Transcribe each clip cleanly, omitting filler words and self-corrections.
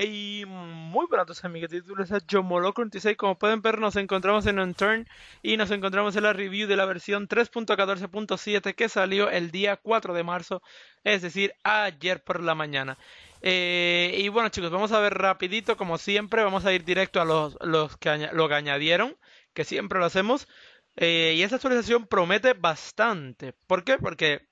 Hey, muy buenas a todos, amiguitos, a Jomoloco96. Como pueden ver, nos encontramos en Unturned y nos encontramos en la review de la versión 3.14.7 que salió el día 4 de marzo, es decir, ayer por la mañana. Y bueno, chicos, vamos a ver rapidito, como siempre, vamos a ir directo a lo que añadieron, que siempre lo hacemos. Y esta actualización promete bastante. ¿Por qué? Porque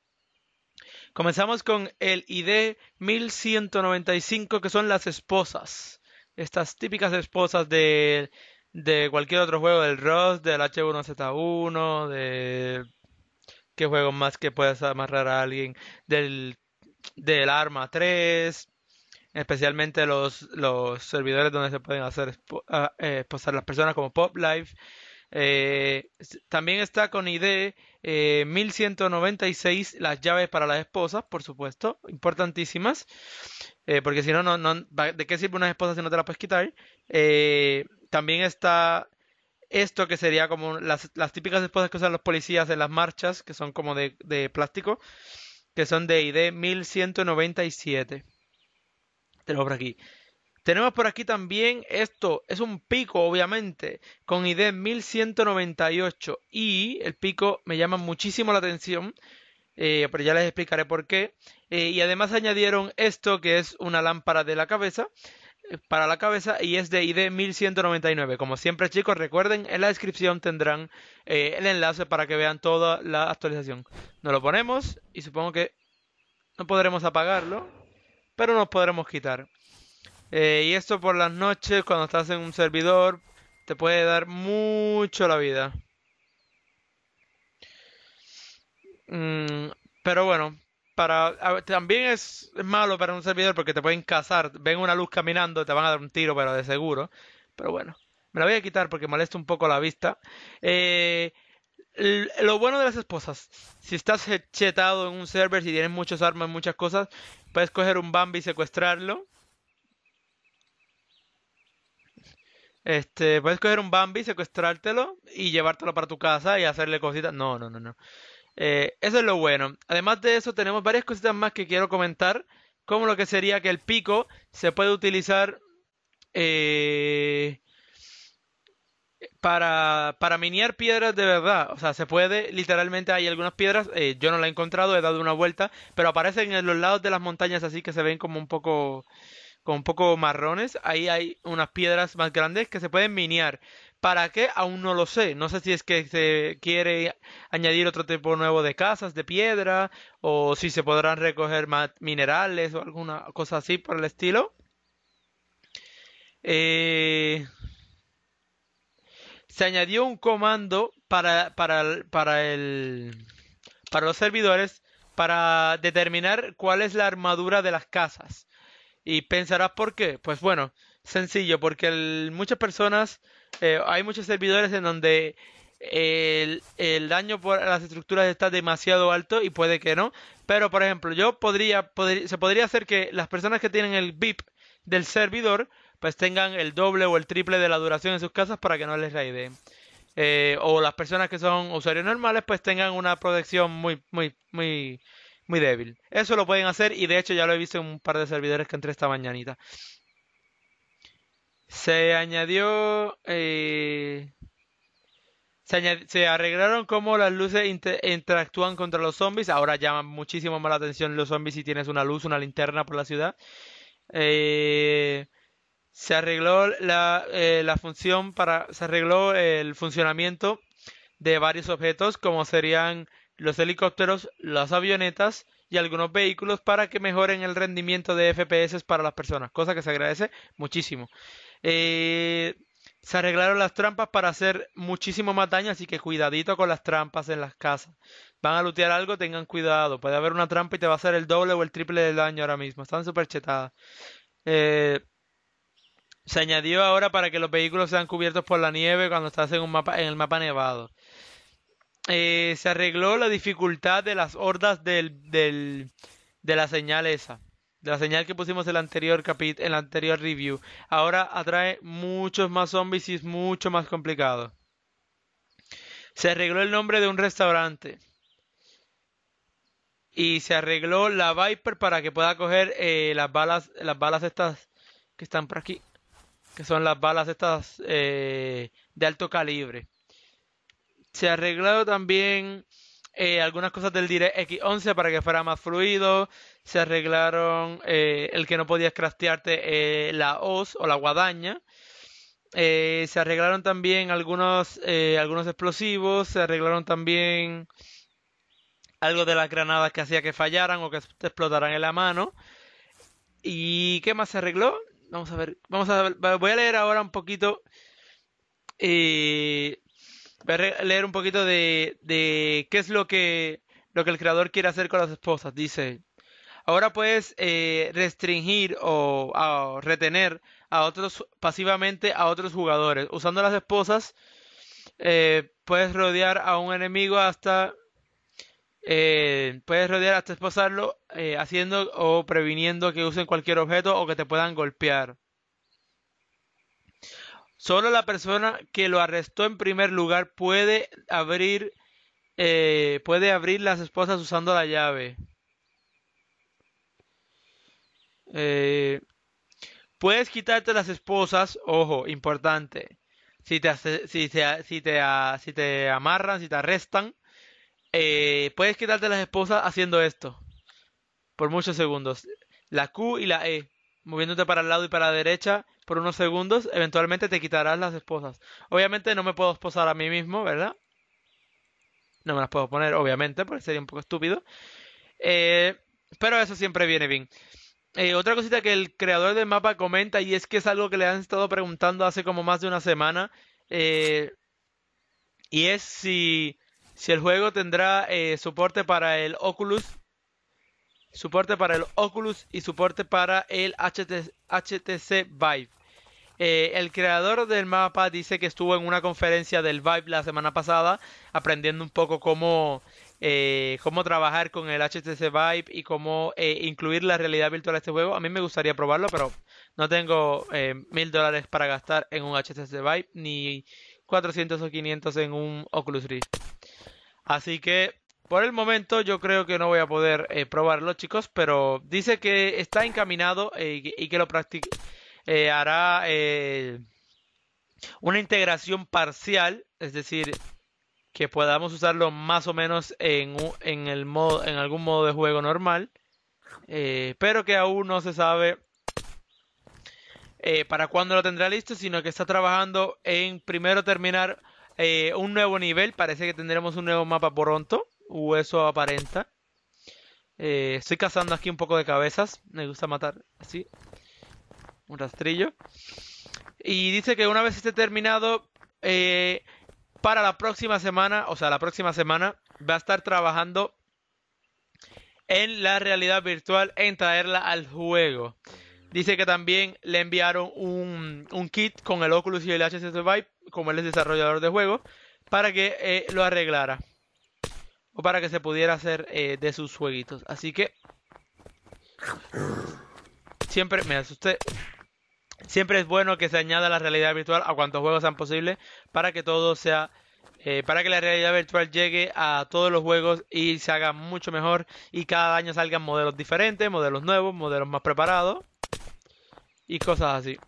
comenzamos con el ID 1195, que son las esposas. Estas típicas esposas de cualquier otro juego, del ROS, del H1Z1, de... ¿Qué juego más que puedas amarrar a alguien? Del Arma 3, especialmente los servidores donde se pueden hacer esposar las personas, como Pop Life. También está con ID 1196 las llaves para las esposas, por supuesto, importantísimas, porque si no, ¿de qué sirve una esposa si no te la puedes quitar? También está esto, que sería como las típicas esposas que usan los policías en las marchas, que son como de plástico, que son de ID 1197. Tenemos por aquí. Tenemos por aquí también esto, es un pico, obviamente, con ID 1198. Y el pico me llama muchísimo la atención, pero ya les explicaré por qué. Y además añadieron esto, que es una lámpara de la cabeza, para la cabeza, y es de ID 1199. Como siempre, chicos, recuerden, en la descripción tendrán el enlace para que vean toda la actualización. Nos lo ponemos y supongo que no podremos apagarlo, pero nos podremos quitar. Y esto por las noches, cuando estás en un servidor, te puede dar mucho la vida. Pero bueno, también es malo para un servidor porque te pueden cazar. Ven una luz caminando, te van a dar un tiro, pero de seguro. Pero bueno, me la voy a quitar porque molesta un poco la vista. Lo bueno de las esposas, si estás chetado en un server, si tienes muchas armas, muchas cosas, puedes coger un Bambi y secuestrarlo. Puedes coger un Bambi, secuestrártelo y llevártelo para tu casa y hacerle cositas. No. Eso es lo bueno. Además de eso, tenemos varias cositas más que quiero comentar, como lo que sería que el pico se puede utilizar para minear piedras de verdad. O sea, se puede, literalmente hay algunas piedras, yo no la he encontrado, he dado una vuelta, pero aparecen en los lados de las montañas, así que se ven como un poco... marrones. Ahí hay unas piedras más grandes que se pueden minear. ¿Para qué? Aún no lo sé. No sé si es que se quiere añadir otro tipo nuevo de casas, de piedra, o si se podrán recoger más minerales o alguna cosa así por el estilo. Se añadió un comando para los servidores para determinar cuál es la armadura de las casas. Y pensarás, ¿por qué? Pues bueno, sencillo, porque muchas personas, hay muchos servidores en donde el daño por las estructuras está demasiado alto y puede que no. Pero, por ejemplo, se podría hacer que las personas que tienen el VIP del servidor, pues tengan el doble o el triple de la duración en sus casas para que no les raideen. O las personas que son usuarios normales, pues tengan una protección muy débil. Eso lo pueden hacer y de hecho ya lo he visto en un par de servidores que entré esta mañanita. Se arreglaron cómo las luces interactúan contra los zombies. Ahora llaman muchísimo más la atención los zombies si tienes una luz, una linterna por la ciudad. Se arregló el funcionamiento de varios objetos, como serían los helicópteros, las avionetas y algunos vehículos, para que mejoren el rendimiento de FPS para las personas, cosa que se agradece muchísimo. Se arreglaron las trampas para hacer muchísimo más daño, así que cuidadito con las trampas en las casas. Van a lootear algo, tengan cuidado, puede haber una trampa y te va a hacer el doble o el triple del daño ahora mismo. Están súper chetadas. Se añadió ahora para que los vehículos sean cubiertos por la nieve cuando estás en el mapa nevado. Se arregló la dificultad de las hordas de la señal esa. De la señal que pusimos en el anterior review. Ahora atrae muchos más zombies y es mucho más complicado. Se arregló el nombre de un restaurante. Y se arregló la Viper para que pueda coger las balas estas que están por aquí, que son las balas estas de alto calibre. Se ha arreglado también algunas cosas del DirectX 11 para que fuera más fluido. Se arreglaron el que no podías craftearte la hoz o la guadaña. Se arreglaron también algunos explosivos. Se arreglaron también algo de las granadas que hacía que fallaran o que te explotaran en la mano. ¿Y qué más se arregló? Vamos a ver. Voy a leer ahora un poquito. Voy a leer un poquito de qué es lo que el creador quiere hacer con las esposas. Dice: ahora puedes restringir o retener pasivamente a otros jugadores. Usando las esposas, puedes rodear a un enemigo hasta... puedes rodear hasta esposarlo, haciendo o previniendo que usen cualquier objeto o que te puedan golpear. Solo la persona que lo arrestó en primer lugar puede abrir las esposas usando la llave. Puedes quitarte las esposas, ojo, importante. Si te amarran, si te arrestan, puedes quitarte las esposas haciendo esto por muchos segundos. La Q y la E, moviéndote para el lado y para la derecha por unos segundos, eventualmente te quitarás las esposas. Obviamente no me puedo esposar a mí mismo, ¿verdad? No me las puedo poner, obviamente, porque sería un poco estúpido. Pero eso siempre viene bien. Otra cosita que el creador del mapa comenta, y es que es algo que le han estado preguntando hace como más de una semana, y es si el juego tendrá soporte para el Oculus y soporte para el HTC Vive. El creador del mapa dice que estuvo en una conferencia del Vive la semana pasada aprendiendo un poco cómo trabajar con el HTC Vive y cómo incluir la realidad virtual a este juego. A mí me gustaría probarlo, pero no tengo $1000 para gastar en un HTC Vive ni 400 o 500 en un Oculus Rift. Así que por el momento yo creo que no voy a poder probarlo, chicos, pero dice que está encaminado y que lo hará una integración parcial, es decir, que podamos usarlo más o menos en algún modo de juego normal, pero que aún no se sabe para cuándo lo tendrá listo, sino que está trabajando en primero terminar un nuevo nivel. Parece que tendremos un nuevo mapa pronto, o eso aparenta. Estoy cazando aquí un poco de cabezas, me gusta matar así, un rastrillo. Y dice que una vez esté terminado, para la próxima semana, o sea, la próxima semana va a estar trabajando en la realidad virtual, en traerla al juego. Dice que también le enviaron un kit con el Oculus y el HTC Vive, como él es desarrollador de juegos, para que lo arreglara. O para que se pudiera hacer de sus jueguitos. Así que... siempre, me asusté. Siempre es bueno que se añada la realidad virtual a cuantos juegos sean posibles, para que todo sea... para que la realidad virtual llegue a todos los juegos y se haga mucho mejor. Y cada año salgan modelos diferentes, modelos nuevos, modelos más preparados y cosas así.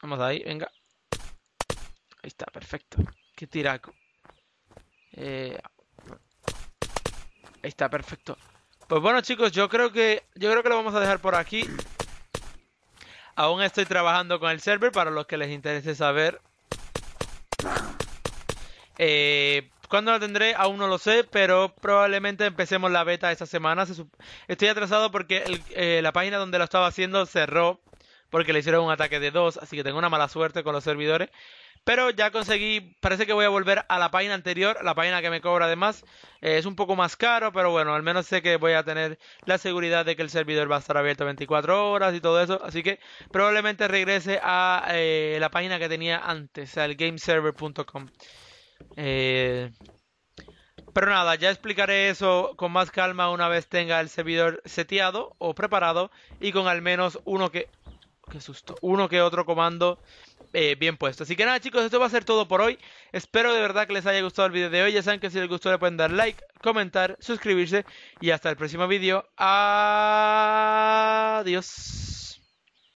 Vamos ahí, venga. Ahí está, perfecto. Qué tiraco. Ahí está, perfecto. Pues bueno, chicos, yo creo que lo vamos a dejar por aquí. Aún estoy trabajando con el server, para los que les interese saber. ¿Cuándo lo tendré? Aún no lo sé, pero probablemente empecemos la beta esta semana. Estoy atrasado porque la página donde lo estaba haciendo cerró porque le hicieron un ataque de 2, así que tengo una mala suerte con los servidores. Pero ya conseguí, parece que voy a volver a la página anterior, la página que me cobra además. Es un poco más caro, pero bueno, al menos sé que voy a tener la seguridad de que el servidor va a estar abierto 24 horas y todo eso. Así que probablemente regrese a la página que tenía antes, al gameserver.com. Pero nada, ya explicaré eso con más calma una vez tenga el servidor seteado o preparado y con al menos uno que otro comando bien puesto. Así que nada, chicos, esto va a ser todo por hoy. Espero de verdad que les haya gustado el video de hoy. Ya saben que si les gustó le pueden dar like, comentar, suscribirse y hasta el próximo video. Adiós.